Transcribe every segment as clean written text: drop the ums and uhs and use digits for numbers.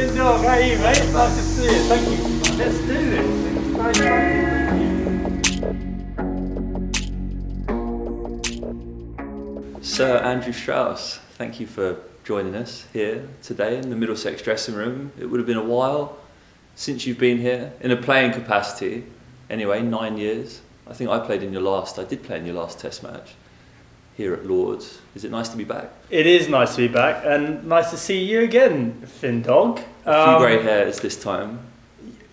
Good dog, how are you, mate? Nice to see you, thank you. Let's do this. Nice to meet you. Sir Andrew Strauss, thank you for joining us here today in the Middlesex dressing room. It would have been a while since you've been here, in a playing capacity. Anyway, 9 years. I think I did play in your last test match here at Lord's. Is it nice to be back? It is nice to be back, and nice to see you again, Finn Dog. A few grey hairs this time.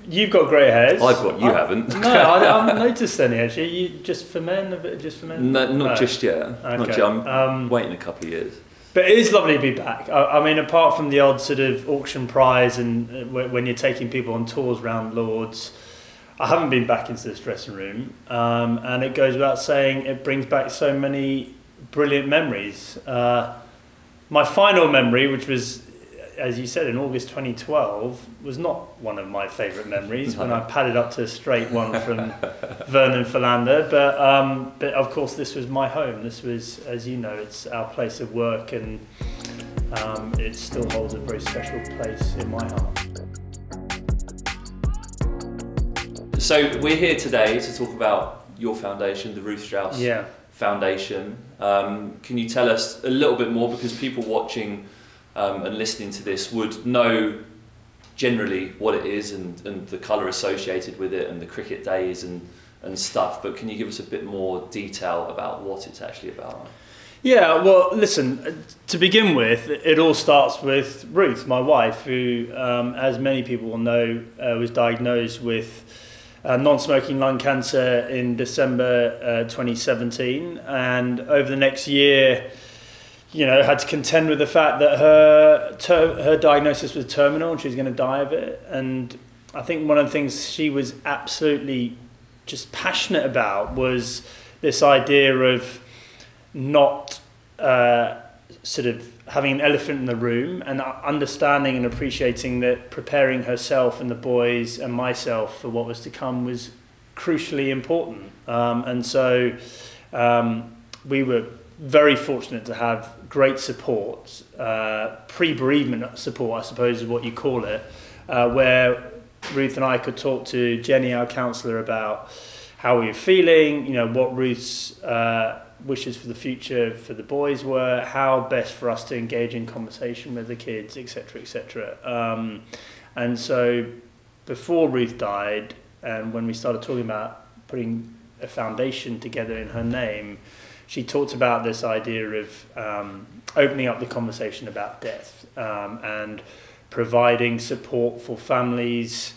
You've got grey hairs. You haven't. No, I haven't noticed any actually. Just for men? No, not just yet. Okay. Not yet. I'm waiting a couple of years. But it is lovely to be back. I mean, apart from the odd sort of auction prize and when you're taking people on tours round Lord's, I haven't been back into this dressing room, and it goes without saying it brings back so many brilliant memories. My final memory, which was, as you said, in August 2012, was not one of my favourite memories when I padded up to a straight one from Vernon Philander. But of course, this was my home. This was, as you know, it's our place of work, and it still holds a very special place in my heart. So we're here today to talk about your foundation, the Ruth Strauss Foundation. Can you tell us a little bit more, because people watching and listening to this would know generally what it is and the colour associated with it and the cricket days and stuff, but can you give us a bit more detail about what it's actually about? Yeah, well, listen, to begin with, it all starts with Ruth, my wife, who, as many people will know, was diagnosed with non-smoking lung cancer in December 2017, and over the next year, you know, had to contend with the fact that her diagnosis was terminal and she was going to die of it. And I think one of the things she was absolutely just passionate about was this idea of not sort of having an elephant in the room, and understanding and appreciating that preparing herself and the boys and myself for what was to come was crucially important. And so we were very fortunate to have great support, pre-bereavement support, I suppose is what you call it, where Ruth and I could talk to Jenny, our counsellor, about how we were feeling, you know, what Ruth's wishes for the future for the boys were, how best for us to engage in conversation with the kids, etc, etc. And so before Ruth died, and when we started talking about putting a foundation together in her name, she talked about this idea of opening up the conversation about death, and providing support for families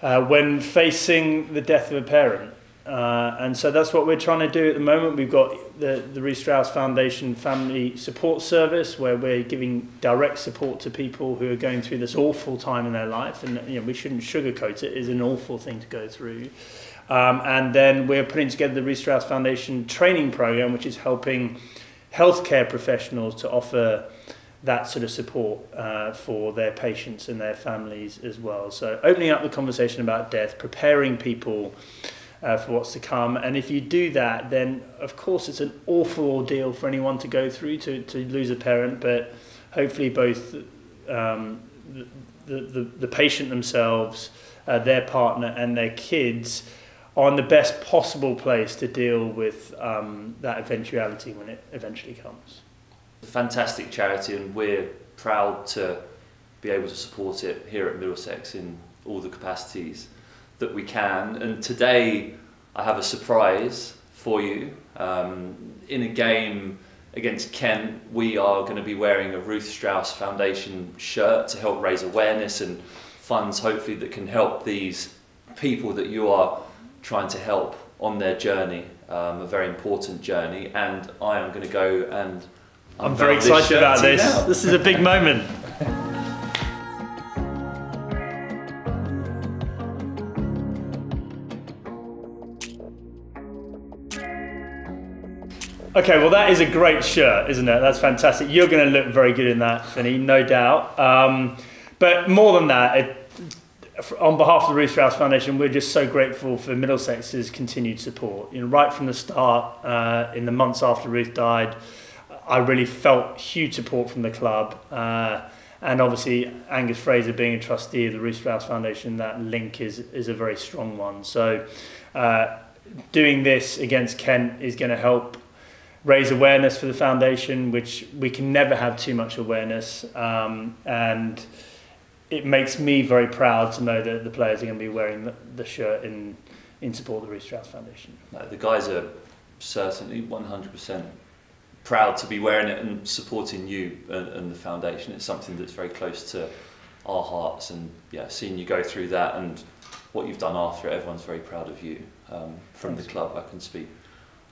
when facing the death of a parent. And so that's what we're trying to do at the moment. We've got the Ruth Strauss Foundation Family Support Service, where we're giving direct support to people who are going through this awful time in their life. And you know, we shouldn't sugarcoat it. It's an awful thing to go through. And then we're putting together the Ruth Strauss Foundation training program, which is helping healthcare professionals to offer that sort of support for their patients and their families as well. So opening up the conversation about death, preparing people for what's to come. And if you do that, then of course it's an awful ordeal for anyone to go through to lose a parent, but hopefully both the patient themselves, their partner and their kids are in the best possible place to deal with that eventuality when it eventually comes. A fantastic charity, and we're proud to be able to support it here at Middlesex in all the capacities that we can. And today I have a surprise for you. In a game against Kent, we are going to be wearing a Ruth Strauss Foundation shirt to help raise awareness and funds, hopefully, that can help these people that you are trying to help on their journey, a very important journey. And I am going to go and I'm very excited about this. This is a big moment. Okay, well that is a great shirt, isn't it? That's fantastic. You're going to look very good in that, Finny, no doubt. But more than that, on behalf of the Ruth Strauss Foundation, we're just so grateful for Middlesex's continued support. You know, right from the start, in the months after Ruth died, I really felt huge support from the club. And obviously Angus Fraser being a trustee of the Ruth Strauss Foundation, that link is a very strong one. So doing this against Kent is going to help raise awareness for the foundation, which we can never have too much awareness, and it makes me very proud to know that the players are going to be wearing the shirt in support of the Ruth Strauss Foundation. The guys are certainly 100% proud to be wearing it and supporting you and the foundation. It's something that's very close to our hearts, and yeah, seeing you go through that and what you've done after it, everyone's very proud of you. From the club, I can speak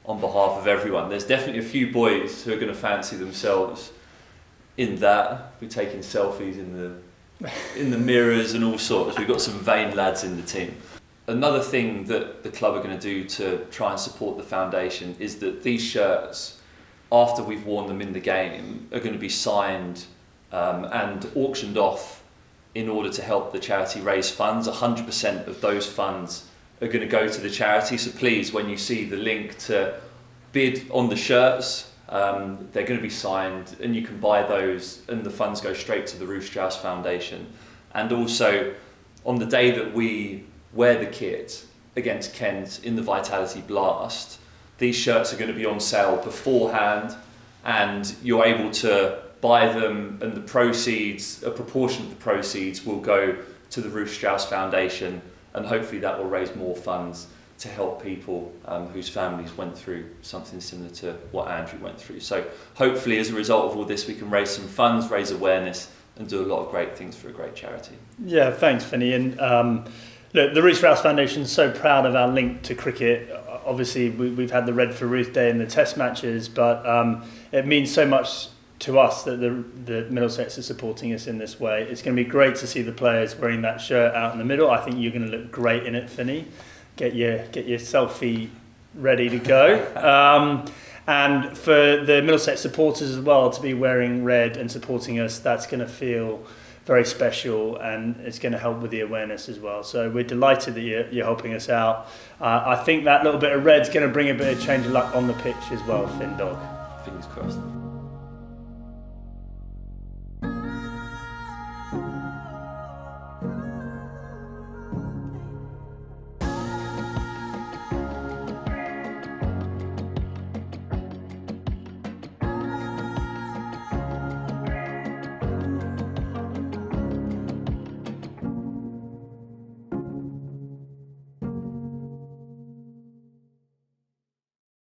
on behalf of everyone. There's definitely a few boys who are going to fancy themselves in that. We're taking selfies in the mirrors and all sorts. We've got some vain lads in the team. Another thing that the club are going to do to try and support the foundation is that these shirts, after we've worn them in the game, are going to be signed and auctioned off in order to help the charity raise funds. 100% of those funds are going to go to the charity, so please, when you see the link to bid on the shirts, they're going to be signed and you can buy those, and the funds go straight to the Ruth Strauss Foundation. And also, on the day that we wear the kit against Kent in the Vitality Blast, these shirts are going to be on sale beforehand, and you're able to buy them, and the proceeds, a proportion of the proceeds, will go to the Ruth Strauss Foundation, and hopefully that will raise more funds to help people whose families went through something similar to what Andrew went through. So hopefully as a result of all this, we can raise some funds, raise awareness, and do a lot of great things for a great charity. Yeah, thanks Finny. And look, the Ruth Strauss Foundation is so proud of our link to cricket. Obviously we've had the Red for Ruth Day in the test matches, but it means so much to us that the Middlesex is supporting us in this way. It's going to be great to see the players wearing that shirt out in the middle. I think you're going to look great in it, Finny. Get your selfie ready to go. And for the Middlesex supporters as well to be wearing red and supporting us, that's going to feel very special, and it's going to help with the awareness as well. So we're delighted that you're helping us out. I think that little bit of red's going to bring a bit of change of luck on the pitch as well, Finn Dog. Fingers crossed.